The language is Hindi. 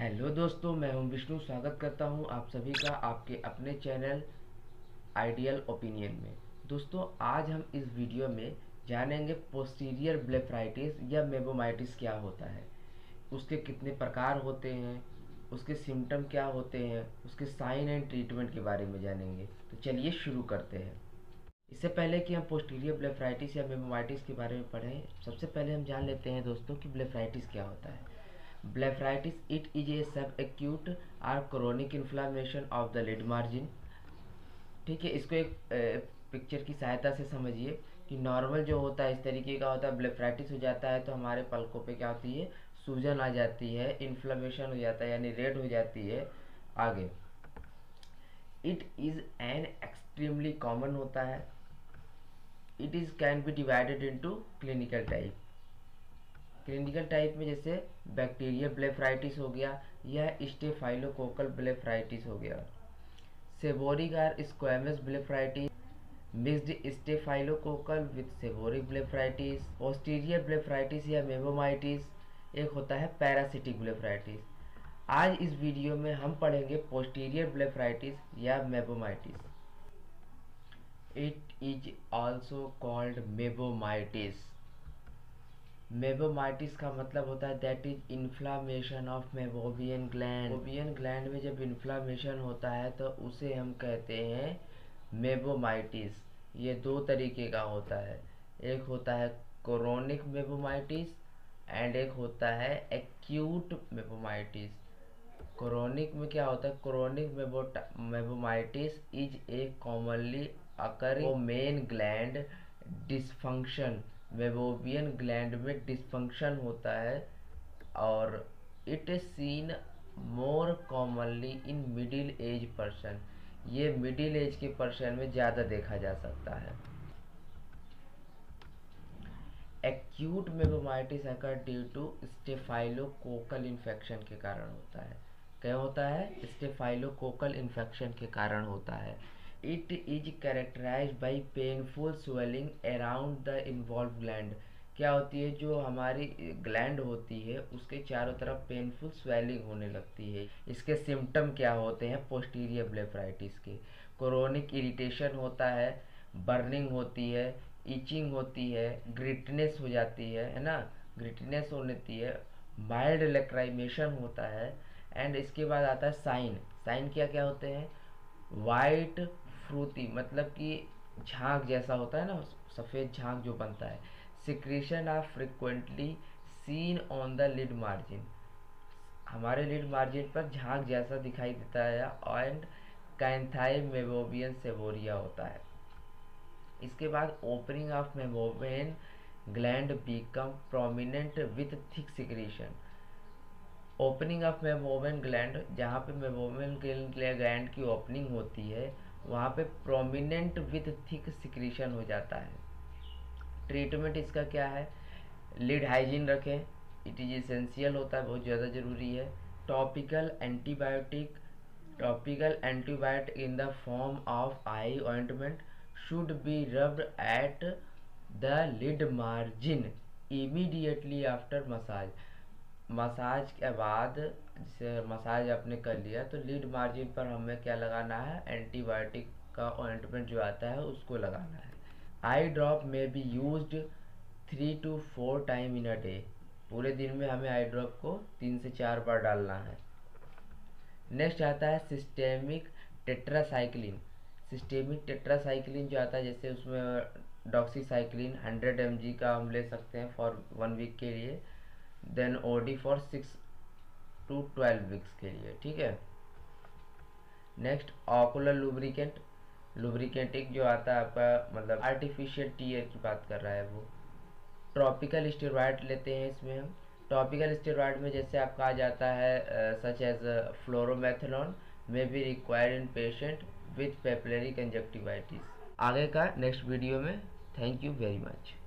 हेलो दोस्तों, मैं हूं विष्णु। स्वागत करता हूं आप सभी का आपके अपने चैनल आइडियल ओपिनियन में। दोस्तों, आज हम इस वीडियो में जानेंगे पोस्टीरियर ब्लेफराइटिस या मेबोमाइटिस क्या होता है, उसके कितने प्रकार होते हैं, उसके सिम्टम क्या होते हैं, उसके साइन एंड ट्रीटमेंट के बारे में जानेंगे। तो चलिए शुरू करते हैं। इससे पहले कि हम पोस्टीरियर ब्लेफराइटिस या मेबोमाइटिस के बारे में पढ़ें, सबसे पहले हम जान लेते हैं दोस्तों कि ब्लेफराइटिस क्या होता है। ब्लेफराइटिस इट इज ए सब एक्यूट और chronic inflammation of the lid margin. ठीक है, इसको एक पिक्चर की सहायता से समझिए कि नॉर्मल जो होता है इस तरीके का होता है। ब्लेफराइटिस हो जाता है तो हमारे पलकों पे क्या होती है, सूजन आ जाती है, इन्फ्लामेशन हो जाता है यानी रेड हो जाती है। आगे it is an extremely common होता है। It is can be divided into clinical type. Clinical type में जैसे बैक्टीरियल ब्लेफराइटिस हो गया या स्टेफाइलोकोकल ब्लेफराइटिस हो गया। सेबोरिक और squamous blepharitis, mixed staphylococcal with seborrheic blepharitis, posterior blepharitis या मेबोमाइटिस। एक होता है पैरासिटिक ब्लेफराइटिस। आज इस वीडियो में हम पढ़ेंगे पोस्टीरियर ब्लेफराइटिस या meibomitis. It is also called meibomitis. Meibomitis का मतलब होता है that is inflammation of meibomian gland. Meibomian gland में जब इन्फ्लामेशन होता है तो उसे हम कहते हैं मेबोमाइटिस। ये दो तरीके का होता है, एक होता है क्रोनिक मेबोमाइटिस एंड एक होता है एक्यूट मेबोमाइटिस। क्रोनिक में क्या होता है, chronic meibomitis is a commonly occurring main gland dysfunction. Meibomian gland में डिसफंक्शन होता है और it is seen more commonly in middle age person. ये मिडिल एज के पर्सन में ज़्यादा देखा जा सकता है। Acute meibomitis occur due to staphylococcal infection के कारण होता है। क्या होता है, स्टेफाइलोकोकल इन्फेक्शन के कारण होता है। It is characterize by painful swelling around the involve gland. क्या होती है, जो हमारी ग्लैंड होती है उसके चारों तरफ पेनफुल स्वेलिंग होने लगती है। इसके सिम्टम क्या होते हैं पोस्टीरियर ब्लेफराइटिस के, क्रोनिक इरिटेशन होता है, बर्निंग होती है, इचिंग होती है, ग्रिटनेस हो जाती है ना, ग्रिटनेस होती है, माइल्ड लैक्राइमेशन होता है। एंड इसके बाद आता है साइन। साइन क्या क्या होते हैं, वाइट फ्रूटी मतलब कि झाग जैसा होता है ना, सफ़ेद झाग जो बनता है। Secretion are frequently seen on the lid margin. हमारे लिड मार्जिन पर झाग जैसा दिखाई देता है। एंड कैंथाई मेबोबियन सेबोरिया होता है। इसके बाद opening of meibomian gland become prominent with thick secretion. Opening of meibomian gland, जहाँ पे मेबोमियन ग्लैंड की ओपनिंग होती है वहाँ पे प्रोमिनेंट विथ थिक सिक्रीशन हो जाता है। ट्रीटमेंट इसका क्या है, लिड हाइजीन रखें, इट इज एसेंशियल होता है, बहुत ज़्यादा ज़रूरी है। Topical antibiotic, topical antibiotic in the form of eye ointment should be rubbed at the lid margin immediately after massage. Massage के बाद, जैसे मसाज आपने कर लिया तो लीड मार्जिन पर हमें क्या लगाना है, एंटीबायोटिक का ऑइंटमेंट जो आता है उसको लगाना है। आई ड्रॉप में be used 3 to 4 time in a day. पूरे दिन में हमें आई ड्रॉप को 3 से 4 बार डालना है। नेक्स्ट आता है सिस्टेमिक टेट्रासाइक्लिन। सिस्टेमिक टेट्रासाइक्लिन जो आता है, जैसे उसमें डॉक्सीसाइक्लिन 100 mg का हम ले सकते हैं फॉर 1 वीक के लिए, then OD for 6 to 12 weeks के लिए। ठीक है, नेक्स्ट ऑकुलर लुब्रिकेंट। लुब्रिकेंट एक जो आता है आपका, मतलब आर्टिफिशियल टीयर की बात कर रहा है वो। टॉपिकल स्टेरॉइड लेते हैं इसमें हम। टॉपिकल स्टेरॉइड में जैसे आपका आ जाता है such as fluorometholone may be required in patient with papillary conjunctivitis. आगे का नेक्स्ट वीडियो में। Thank you very much.